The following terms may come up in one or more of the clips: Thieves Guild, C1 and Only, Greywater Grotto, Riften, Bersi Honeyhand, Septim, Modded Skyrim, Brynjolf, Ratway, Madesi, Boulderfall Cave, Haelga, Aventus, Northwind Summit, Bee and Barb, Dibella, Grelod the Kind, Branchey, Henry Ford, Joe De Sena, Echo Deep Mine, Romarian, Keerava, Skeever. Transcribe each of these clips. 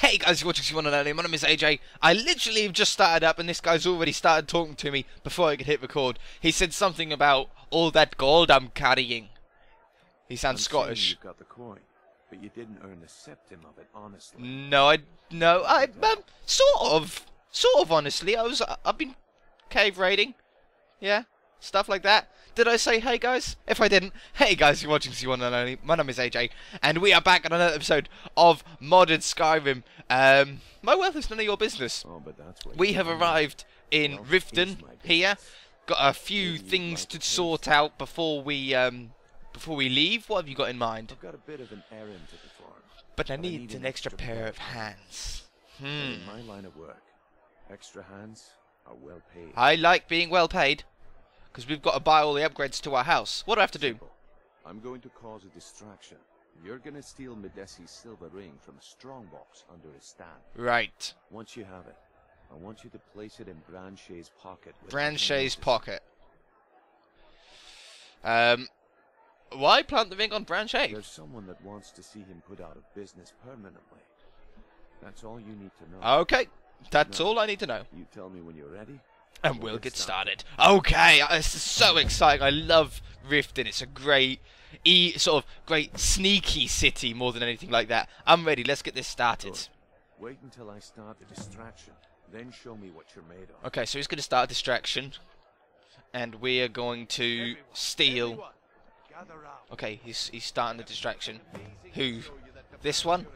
Hey guys, you're watching C1 and Only. My name is AJ. I literally have just started up and this guy's already started talking to me before I could hit record. He said something about all that gold I'm carrying. He sounds Scottish. You got the coin, but you didn't earn a septim of it, honestly. No, sort of, honestly. I've been cave raiding, yeah, stuff like that. Did I say hey guys? If I didn't, hey guys, you're watching C1 and Only. My name is AJ, and we are back on another episode of Modded Skyrim. My wealth is none of your business. Oh, but that's we have arrived in Riften here. Got a few things to sort out before we leave. What have you got in mind? I've got a bit of an errand to perform, but I need an extra pair of hands. In my line of work, extra hands are well paid. I like being well paid. Because we've got to buy all the upgrades to our house. What do I have to do? I'm going to cause a distraction. You're going to steal Madesi's silver ring from a strongbox under his stand. Right. Once you have it, I want you to place it in Branchey's pocket. Branchey's pocket. Why plant the ring on Branchey? There's someone that wants to see him put out of business permanently. That's all you need to know. Okay. That's all I need to know. You tell me when you're ready. And we'll get started. Okay, this is so exciting. I love Riften. It's a great, sort of great sneaky city more than anything like that. I'm ready. Let's get this started. Good. Wait until I start the distraction. Then show me what you're made of. Okay, so he's going to start a distraction, and we are going to steal. Okay, he's starting the distraction. Who? This one?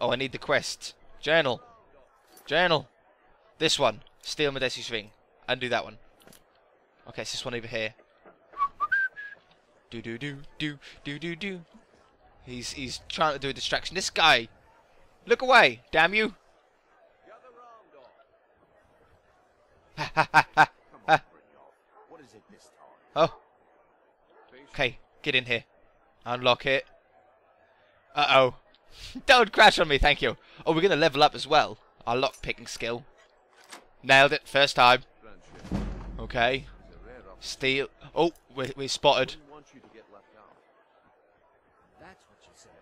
Oh, I need the quest. Journal. Journal. This one. Steal Madesi's ring. Undo that one. Okay, it's this one over here. Do do do. He's trying to do a distraction. This guy, look away! Damn you! Oh. Okay, get in here. Unlock it. Uh oh. Don't crash on me, thank you. Oh, we're gonna level up as well. Our lock picking skill. Nailed it, first time. Okay. Steal. Oh, we're spotted.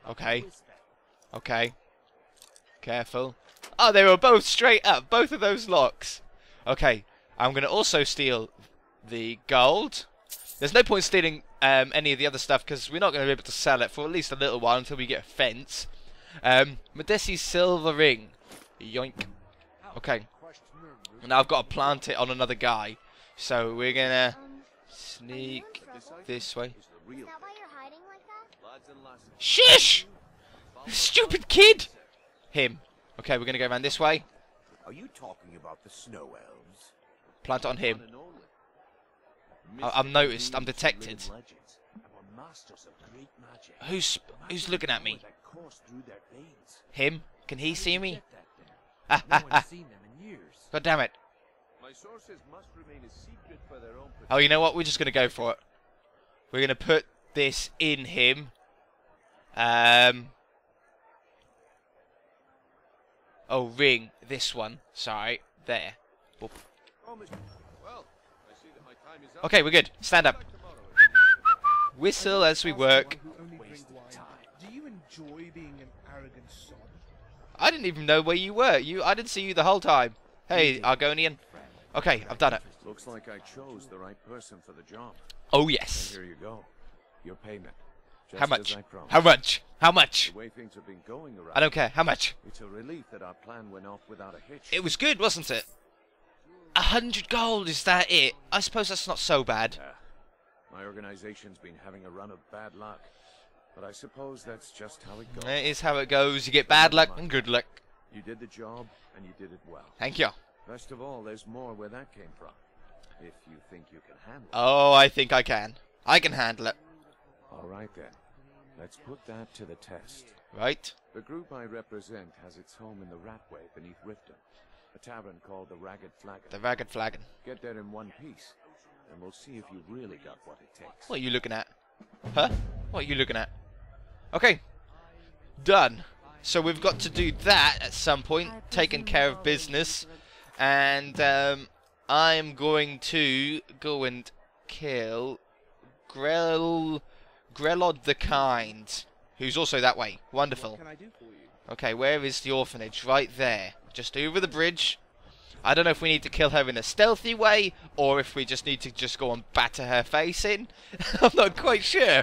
Okay. Okay. Careful. Oh, they were both straight up. Both of those locks. Okay. I'm going to also steal the gold. There's no point stealing any of the other stuff because we're not going to be able to sell it for at least a little while until we get a fence. Madesi's silver ring. Yoink. Okay. Now I've got to plant it on another guy, so we're gonna sneak this way. Is that why you're hiding like that? Shish! Stupid kid! Him. Okay, we're gonna go around this way. Are you talking about the snow elves? Plant it on him. I'm noticed. I'm detected. Who's looking at me? Him? Can he see me? God damn it. My sources must remain a secret for their own protection. Oh, you know what? We're just going to go for it. We're going to put this in him. Oh, ring. This one. Sorry. There. Boop. Okay, we're good. Stand up. Whistle as we work. Do you enjoy being an arrogant son? I didn't even know where you were. I didn't see you the whole time. Hey, Argonian. Okay, I've done it. Looks like I chose the right person for the job. Oh yes. Here you go. Your payment. How much? How much? How much? The way things have been going around. I don't care. How much? It's a relief that our plan went off without a hitch. It was good, wasn't it? 100 gold. Is that it? I suppose that's not so bad. My organization's been having a run of bad luck. But I suppose that's just how it goes. It is how it goes. You get bad luck and good luck. You did the job, and you did it well. Thank you. Best of all, there's more where that came from. If you think you can handle it. Oh, I think I can. I can handle it. All right, then. Let's put that to the test. Right. The group I represent has its home in the Ratway beneath Riften, a tavern called the Ragged Flagon. The Ragged Flagon. Get there in one piece, and we'll see if you really got what it takes. What are you looking at? Huh? What are you looking at? Okay, done. So we've got to do that at some point, taking care of business, and I'm going to go and kill Grelod the Kind, who's also that way. Wonderful. Okay, where is the orphanage? Right there. Just over the bridge. I don't know if we need to kill her in a stealthy way, or if we just need to just go and batter her face in. I'm not quite sure.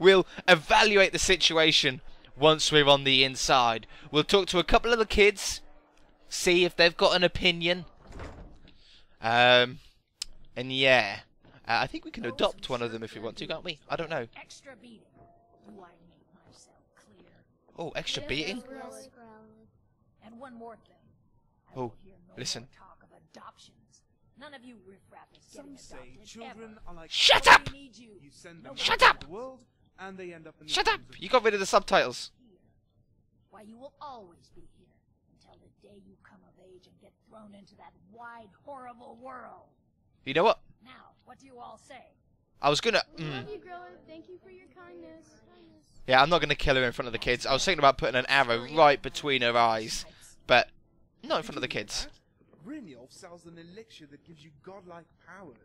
We'll evaluate the situation once we're on the inside. We'll talk to a couple of the kids, see if they've got an opinion. And yeah, I think we can adopt one of them if we want to, can't we? I don't know. Extra beating. Do I make myself clear? Oh, extra beating? And one more thing. Oh, listen. Shut up! Shut up! Shut up! You got rid of the subtitles. Why you will always be here until the day you come of age and get thrown into that wide, horrible world. You know what? Now, what do you all say? I was gonna. We love you, Grelod. Thank you for your kindness. Yeah, I'm not gonna kill her in front of the kids. I was thinking about putting an arrow right between her eyes, but. Not in front of the kids. Brynjolf sells an elixir that gives you godlike powers.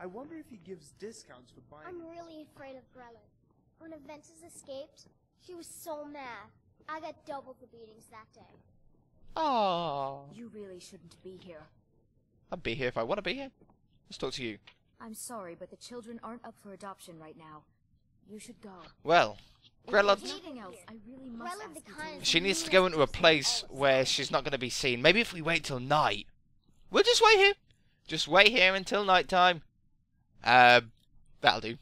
I wonder if he gives discounts for buying. I'm really afraid of Grelod. When Aventus escaped, she was so mad. I got double the beatings that day. Oh. You really shouldn't be here. I'd be here if I want to be here. Let's talk to you. I'm sorry, but the children aren't up for adoption right now. You should go. Well. Grelod. She needs to go into a place where she's not going to be seen. Maybe if we wait till night. We'll just wait here. Just wait here until night time. That'll do.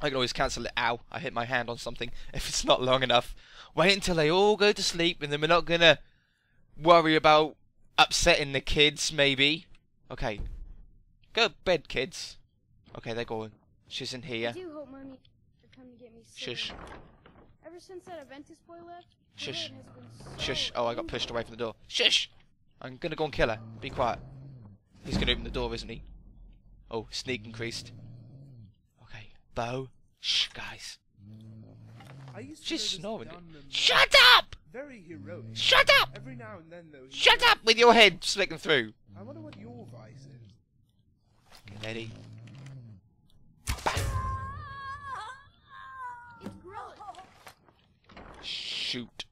I can always cancel it. Ow, I hit my hand on something. If it's not long enough. Wait until they all go to sleep and then we're not going to worry about upsetting the kids, maybe. Okay. Go to bed, kids. Okay, they're going. She's in here. I do hope Mommy will come to get me soon. Shush. Ever since that Aventus boy left, shush. Shush. Oh, I got pushed away from the door. Shush! I'm gonna go and kill her. Be quiet. He's gonna open the door, isn't he? Oh, sneak increased. Okay. Bow. Shh, guys. She's snoring. Shut up! Very heroic. Shut up! Every now and then, though, shut up with your head slicking through. I wonder what your vice is. Okay, lady. Bang. Shoot.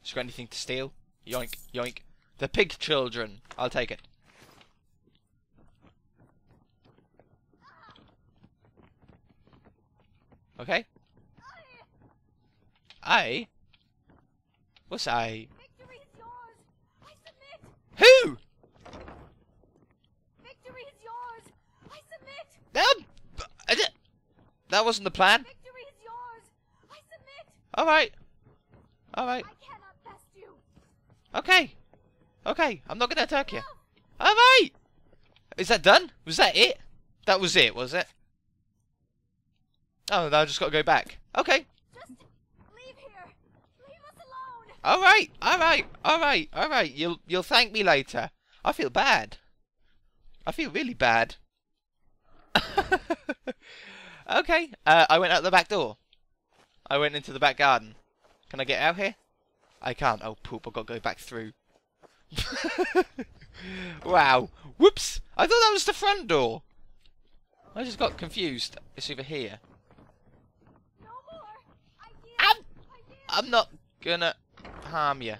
Has she got anything to steal? Yoink, yoink. The pig children. I'll take it. Okay. I? What's I? Victory is yours. I submit. Who? Victory is yours. I submit. That wasn't the plan. Alright. Alright. Okay. Okay. I'm not going to attack you. Alright. Is that done? Was that it? That was it, was it? Oh, now I just got to go back. Okay. Just leave here. Leave us alone. Alright. Alright. Alright. Alright. You'll thank me later. I feel bad. I feel really bad. Okay. I went out the back door. I went into the back garden. Can I get out here? I can't. Oh, poop. I've got to go back through. Wow. Whoops. I thought that was the front door. I just got confused. It's over here. No more. I'm not going to harm you.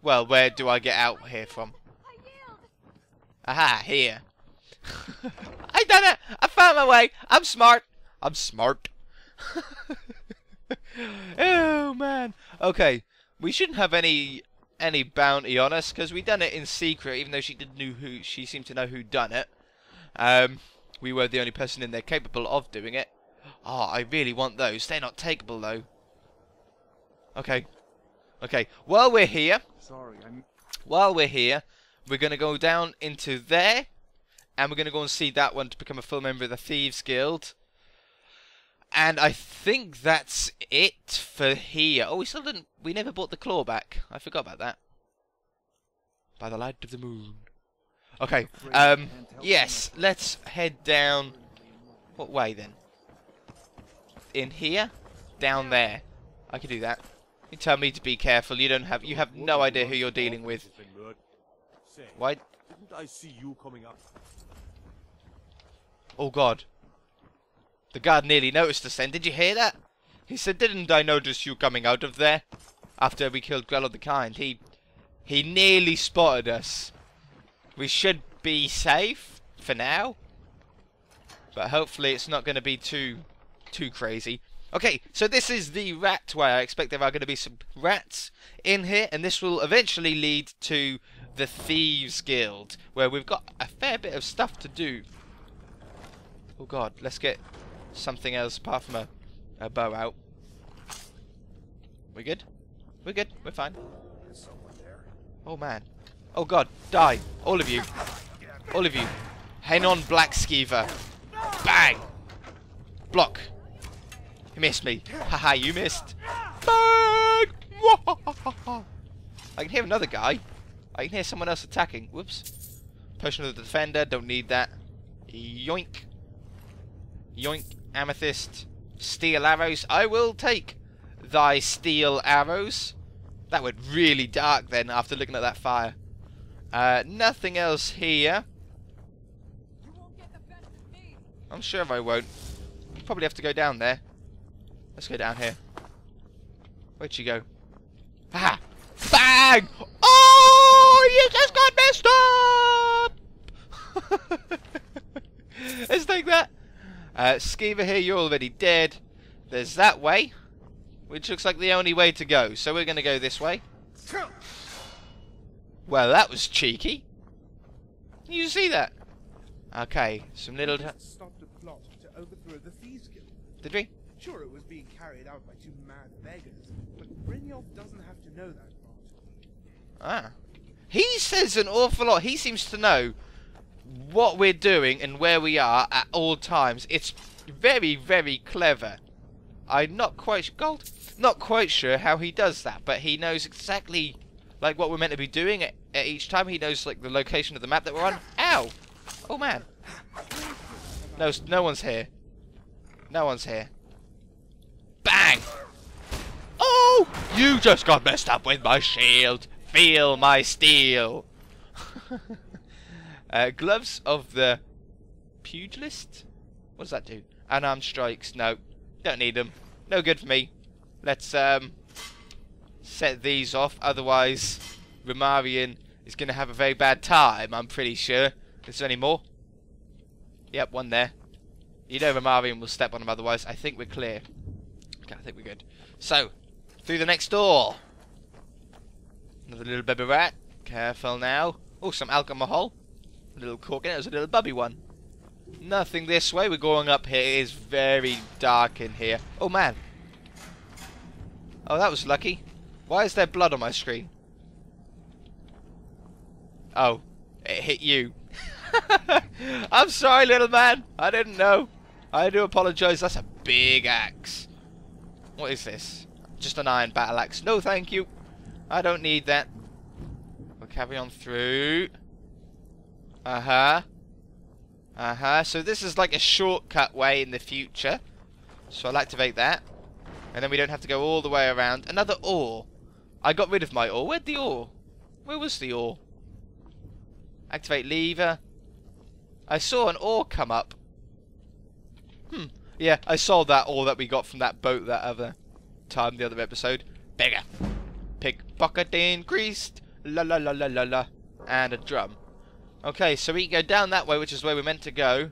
Well, where do I get out here from? Aha, here. I done it. I found my way. I'm smart. I'm smart. Oh man. Okay, we shouldn't have any bounty on us because we done it in secret. Even though she didn't know who, she seemed to know who done it. We were the only person in there capable of doing it. Ah, I really want those. They're not takeable though. Okay, okay. While we're here, we're gonna go down into there, and we're gonna go and see that one to become a full member of the Thieves Guild. And I think that's it for here. Oh, we still didn't... We never bought the claw back. I forgot about that. By the light of the moon. Okay. Yes, let's head down... What way, then? In here? Down there. I can do that. You tell me to be careful. You don't have... You have no idea who you're dealing with. Why... Didn't I see you coming up? Oh, God. The guard nearly noticed us then. Did you hear that? He said, "Didn't I notice you coming out of there?" After we killed Grelod the Kind, he nearly spotted us. We should be safe for now, but hopefully it's not going to be too crazy. Okay, so this is the Ratway. I expect there are going to be some rats in here, and this will eventually lead to the Thieves Guild, where we've got a fair bit of stuff to do. Oh god, let's get something else apart from a bow out. We're good? We're good, we're fine. There's someone there. Oh man. Oh god, die. All of you. All of you. Henon Black Skeever. Bang! Block. You missed me. Haha, you missed. Bang! I can hear another guy. I can hear someone else attacking. Whoops. Potion of the Defender, don't need that. Yoink. Yoink. Amethyst. Steel arrows. I will take thy steel arrows. That went really dark then after looking at that fire. Nothing else here. You won't get the best of me. I'm sure I won't. You probably have to go down there. Let's go down here. Where'd she go? Aha! Bang! Oh! You just got messed up! Let's take that. Skeever here, you're already dead. There's that way, which looks like the only way to go. So we're going to go this way. Well, that was cheeky. You see that? Okay, some little... stopped a plot to overthrow the Thieves Guild. Did we? Sure, it was being carried out by two mad beggars, but Brynjolf doesn't have to know that part. Ah. He says an awful lot. He seems to know what we're doing and where we are at all times. It's very, very clever. I'm not quite gold. Not quite sure how he does that, but he knows exactly like what we're meant to be doing at each time. He knows like the location of the map that we're on. Ow! Oh man! No one's here. No one's here. Bang! Oh! You just got messed up with my shield. Feel my steel. Gloves of the Pugilist. What does that do? Unarmed strikes. No. Don't need them. No good for me. Let's set these off. Otherwise, Romarian is going to have a very bad time, I'm pretty sure. Is there any more? Yep, one there. You know Romarian will step on him otherwise. I think we're clear. Okay, I think we're good. So, through the next door. Another little baby rat. Careful now. Oh, some alcohol. A little cork in it. It was a little bubby one. Nothing this way. We're going up here. It is very dark in here. Oh, man. Oh, that was lucky. Why is there blood on my screen? Oh, it hit you. I'm sorry, little man. I didn't know. I do apologize. That's a big axe. What is this? Just an iron battle axe. No, thank you. I don't need that. We'll carry on through. Uh-huh. Uh-huh, so this is like a shortcut way in the future. So I'll activate that. And then we don't have to go all the way around. Another ore. I got rid of my ore. Where'd the ore? Where was the ore? Activate lever. I saw an ore come up. Hmm. Yeah, I saw that ore that we got from that boat that other time, the other episode. Bigger. Pickpocket increased. La la la la la la. And a drum. Okay, so we can go down that way, which is where we're meant to go.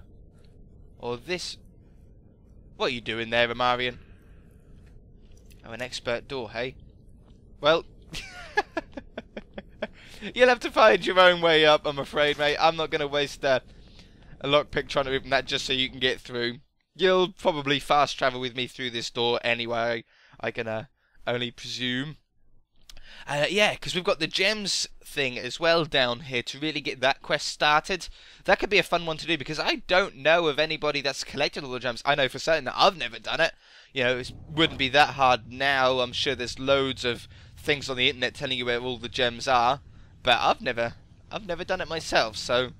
Or this... What are you doing there, Romarian? Oh, an expert door, hey? Well... You'll have to find your own way up, I'm afraid, mate. I'm not going to waste a lockpick trying to open that just so you can get through. You'll probably fast travel with me through this door anyway. I can only presume. Yeah, because we've got the gems thing as well down here to really get that quest started. That could be a fun one to do because I don't know of anybody that's collected all the gems. I know for certain that I've never done it. You know, it wouldn't be that hard now. I'm sure there's loads of things on the internet telling you where all the gems are, but I've never done it myself. So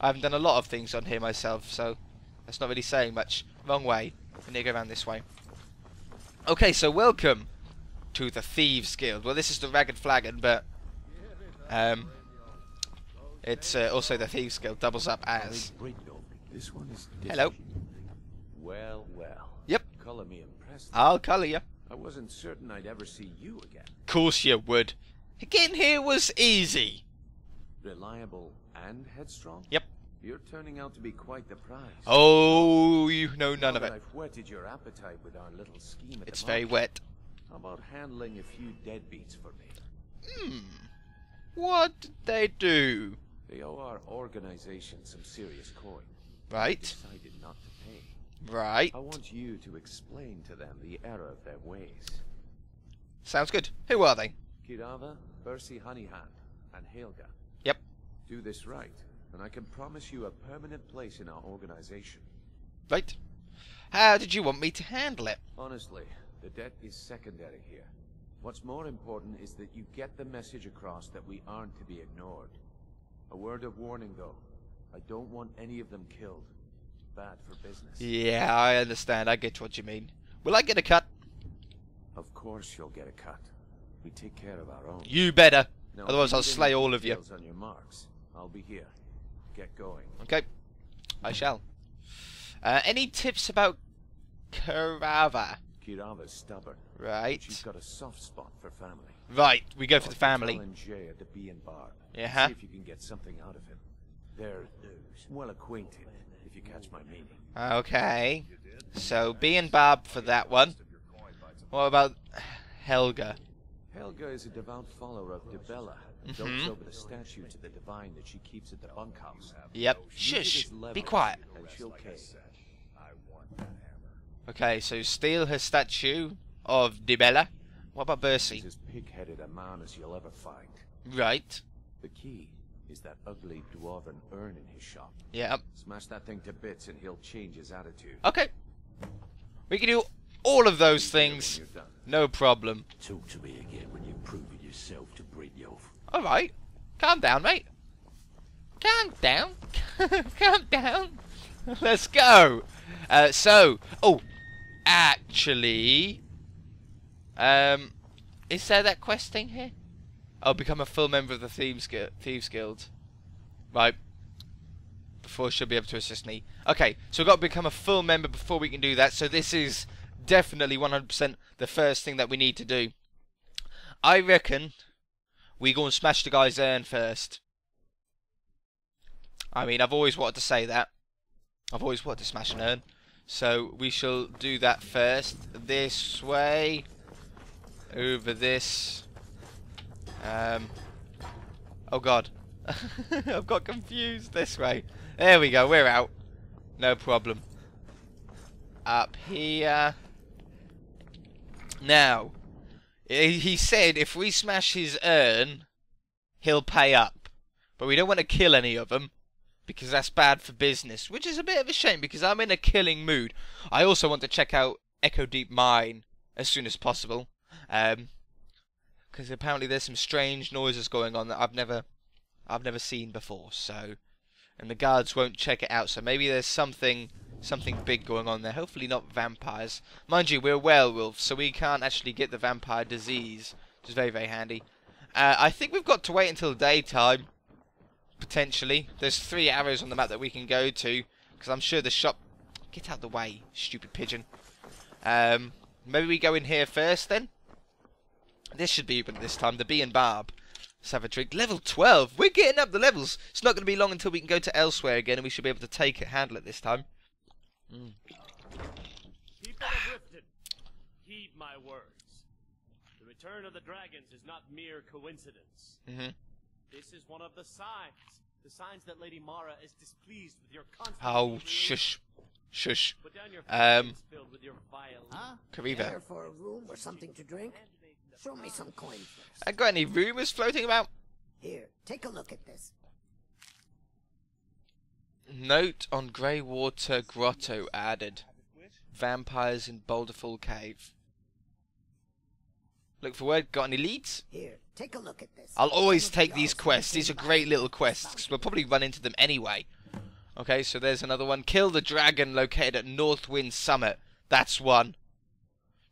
I haven't done a lot of things on here myself. So that's not really saying much. Wrong way. We need to go around this way. Okay, so welcome to the Thieves Guild. Well, this is the Ragged Flagon, but it's also the Thieves Guild doubles up as. Hello. Well, well. Yep. Color me impressed. I'll colour you. I wasn't certain I'd ever see you again. Of course you would. Getting here was easy. Reliable and headstrong? Yep. You're turning out to be quite the prize. Oh, you know none of it. I've whetted your appetite with our little scheme. It's very wet. How about handling a few deadbeats for me? Hmm. What did they do? They owe our organization some serious coin. Right. They decided not to pay. Right. I want you to explain to them the error of their ways. Sounds good. Who are they? Keerava, Bersi Honeyhand, and Haelga. Yep. Do this right, and I can promise you a permanent place in our organization. Right. How did you want me to handle it? Honestly, the debt is secondary here. What's more important is that you get the message across that we aren't to be ignored. A word of warning, though. I don't want any of them killed. Bad for business. Yeah, I understand. I get what you mean. Will I get a cut? Of course you'll get a cut. We take care of our own. You better. No, otherwise I'll slay all of you. On your marks. I'll be here. Get going. Okay. I shall. Any tips about Keerava? Keerava's stubborn. Right. She's got a soft spot for family. Right. We go for the family. Jay at the Bee and Barb. Yeah. See if you can get something out of him. They're well acquainted, if you catch my meaning. Okay. So Bee and Barb for that one. What about Haelga? Haelga is a devout follower of Dibella and dotes over the statue to the divine that she keeps at the bunkhouse. Yep. Shush! Be quiet! And she'll cave. Okay, so steal her statue of Dibella. What about Bersi? She's as pig-headed a man as you'll ever find. Right. The key is that ugly dwarven urn in his shop. Yep. Smash that thing to bits and he'll change his attitude. Okay. We can do all of those things. No problem. Talk to me again when you've proven yourself to Brynjolf. Alright. Calm down, mate. Calm down. Calm down. Let's go. Oh, actually... is there that quest thing here? I'll become a full member of the Thieves Guild. Right. Before she'll be able to assist me. Okay, so we've got to become a full member before we can do that. So this is... definitely 100% the first thing that we need to do. I reckon we go and smash the guy's urn first. I mean, I've always wanted to say that. I've always wanted to smash an urn. So we shall do that first. This way. Over this. Oh god. I've got confused. This way. There we go. We're out. No problem. Up here. Now, he said if we smash his urn, he'll pay up. But we don't want to kill any of them, because that's bad for business. Which is a bit of a shame, because I'm in a killing mood. I also want to check out Echo Deep Mine as soon as possible. Because apparently there's some strange noises going on that I've never seen before. So, and the guards won't check it out. So maybe there's something big going on there. Hopefully not vampires. Mind you, we're werewolves, so we can't actually get the vampire disease, which is very, very handy. I think we've got to wait until daytime, potentially. There's 3 arrows on the map that we can go to, because I'm sure the shop... Get out of the way, stupid pigeon. Maybe we go in here first, then? This should be open this time, the Bee and Barb. Let's have a drink. Level 12! We're getting up the levels! It's not going to be long until we can go to elsewhere again, and we should be able to take it, handle it this time. Mm. People of Riften, heed my words. The return of the dragons is not mere coincidence. This is one of the signs that Lady Mara is displeased with your constant. Oh, shush, shush. Put down your filled with your violin. Huh? Keerava. For a room or something to drink? Show me some coin first. I got any rumors floating about? Here, take a look at this. Note on Greywater Grotto added. Vampires in Boulderfall Cave. Look for word. Got any leads? Here, take a look at this. I'll always take these quests. These are great little quests, because we'll probably run into them anyway. Okay, so there's another one. Kill the dragon located at Northwind Summit. That's one.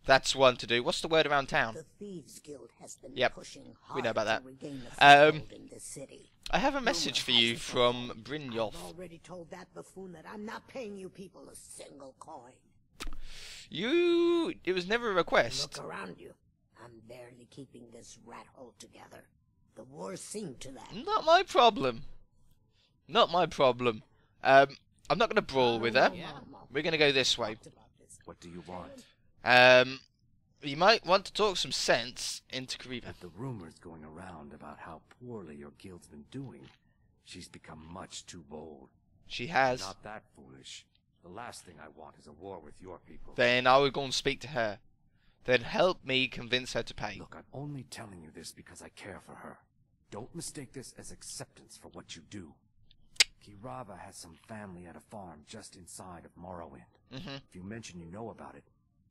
That's one to do. What's the word around town? The Thieves Guild has been pushing hard. We know about that. In the city. I have a message for you from Brynjolf. I've already told that buffoon that I'm not paying you people a single coin. It was never a request. Look around you. I'm barely keeping this rat hole together. The war seemed to that. Not my problem. Not my problem. I'm not going to brawl with her. Yeah. We're going to go this way. What do you want? You might want to talk some sense into Keerava. With the rumors going around about how poorly your guild's been doing, she's become much too bold. She has. Not that foolish. The last thing I want is a war with your people. Then I would go and speak to her. Then help me convince her to pay. Look, I'm only telling you this because I care for her. Don't mistake this as acceptance for what you do. Keerava has some family at a farm just inside of Morrowind. If you mention you know about it,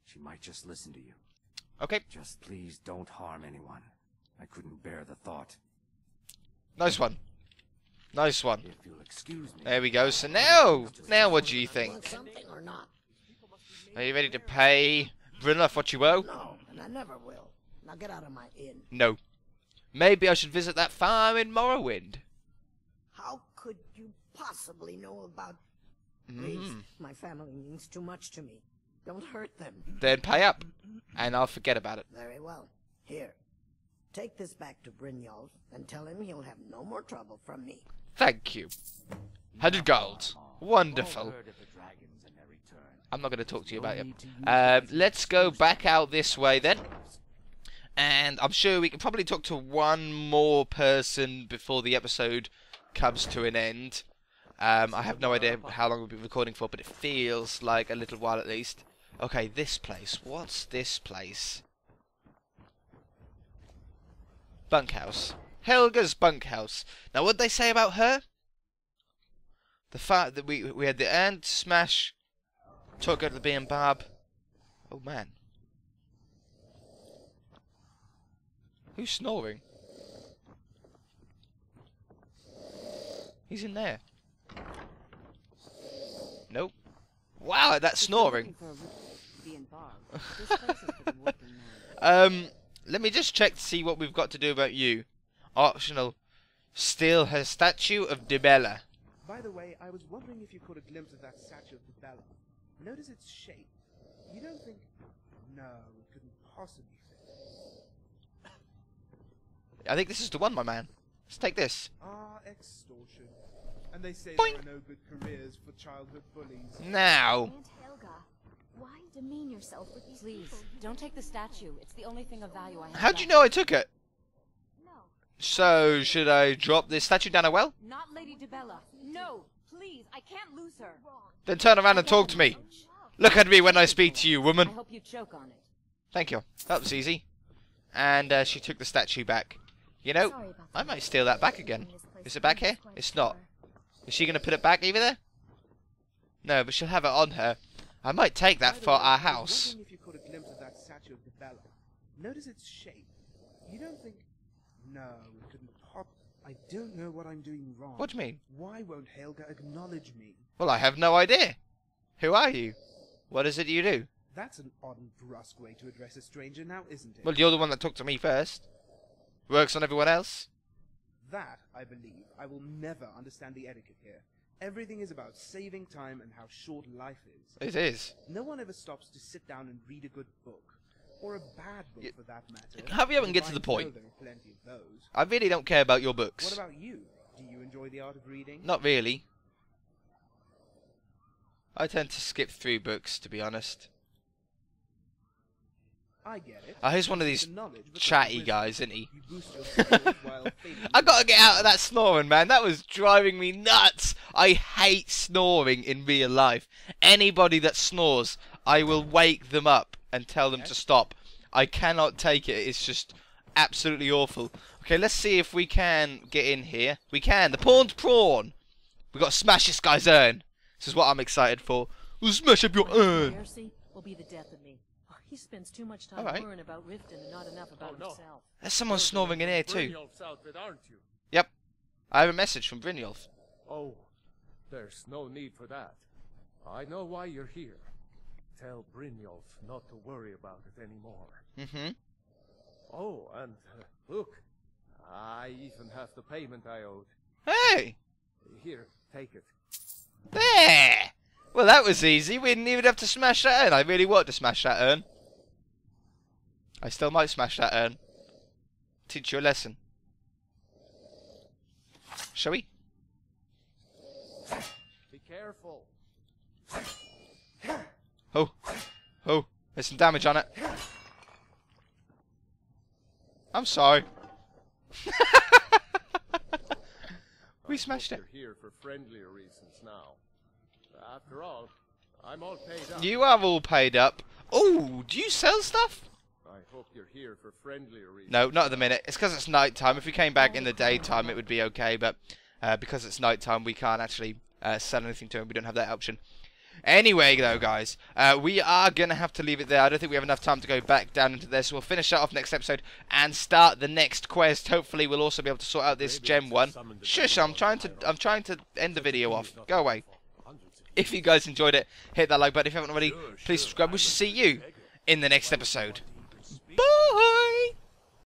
she might just listen to you. Okay. Just please don't harm anyone. I couldn't bear the thought. Nice one. Nice one. If you'll excuse me. There we go. So now what do you think? Something or not? Are you ready to pay Brynjolf what you owe? No, and I never will. Now get out of my inn. No. Maybe I should visit that farm in Morrowind. How could you possibly know about... Please, my family means too much to me. Don't hurt them. Then pay up, and I'll forget about it. Very well. Here, take this back to Brynjolf, and tell him he'll have no more trouble from me. Thank you. 100 gold. Wonderful. I'm not going to talk to you about it. Let's go back out this way then. And I'm sure we can probably talk to one more person before the episode comes to an end. I have no idea how long we'll be recording for, but it feels like a little while at least. Okay, this place. What's this place? Bunkhouse. Haelga's bunkhouse. Now, what'd they say about her? The fact that we had the end smash. Talk out to the Bee and Barb. Oh, man. Who's snoring? He's in there. Nope. Wow, that's snoring. Let me just check to see what we've got to do about you. Optional. Steal her statue of Dibella. By the way, I was wondering if you caught a glimpse of that statue of Dibella. Notice its shape. You don't think... No, it couldn't possibly fit. I think this is the one, my man. Let's take this. Ah, extortion. And they say there are no good careers for childhood bullies. Now. Aunt Haelga, why demean yourself with these people? Please, don't take the statue. It's the only thing of value I have. How do you know I took it? No. So, should I drop this statue down a well? Not Lady Dibella. No. Please, I can't lose her. Then turn around and talk to me. Look at me when I speak to you, woman. I hope you choke on it. Thank you. That was easy. And she took the statue back. You know, I might steal that back again. Is it back here? It's not. Is she going to put it back either there? No, but she'll have it on her. I might take that for our house. If you caught a glimpse of that statue of Dibella, notice its shape. You don't think... No, it couldn't pop. I don't know what I'm doing wrong. What do you mean? Why won't Haelga acknowledge me? Well, I have no idea. Who are you? What is it you do? That's an odd and brusque way to address a stranger now, isn't it? Well, you're the one that talked to me first. Works on everyone else. That, I believe, I will never understand the etiquette here. Everything is about saving time and how short life is. It is. No one ever stops to sit down and read a good book. Or a bad book, for that matter. Have you ever get to the point? I really don't care about your books. What about you? Do you enjoy the art of reading? Not really. I tend to skip through books, to be honest. I get it. He's one of these chatty guys, isn't he? I gotta get out of that snoring, man. That was driving me nuts. I hate snoring in real life. Anybody that snores, I will wake them up and tell them to stop. I cannot take it. It's just absolutely awful. Okay, let's see if we can get in here. We can. The pawn's prawn. We got to smash this guy's urn. This is what I'm excited for. We'll smash up your urn. Mercy will be the death of me. He spends too much time worrying about Riften and not enough about himself. There's someone snoring in here too. Brynjolf's outfit, aren't you? Yep. I have a message from Brynjolf. Oh, there's no need for that. I know why you're here. Tell Brynjolf not to worry about it anymore. Oh, and look. I even have the payment I owed. Hey! Here, take it. There! Well, that was easy. We didn't even have to smash that urn. I really want to smash that urn. I still might smash that urn. Teach you a lesson. Shall we? Be careful. Oh. Oh. There's some damage on it. I'm sorry. We smashed it. You're here for friendlier reasons now. After all, I'm all paid up. You are all paid up. Oh, do you sell stuff? I hope you're here for friendlier reasons. No, not at the minute. It's because it's night time. If we came back in the daytime, it would be okay. But because it's night time, we can't actually sell anything to him. We don't have that option. Anyway, though, guys, we are going to have to leave it there. I don't think we have enough time to go back down into there, so we'll finish that off next episode and start the next quest. Hopefully, we'll also be able to sort out this gem one. Shush, I'm trying to end the video off. Go away. If you guys enjoyed it, hit that like button. If you haven't already, please subscribe. We shall see you in the next episode. Bye!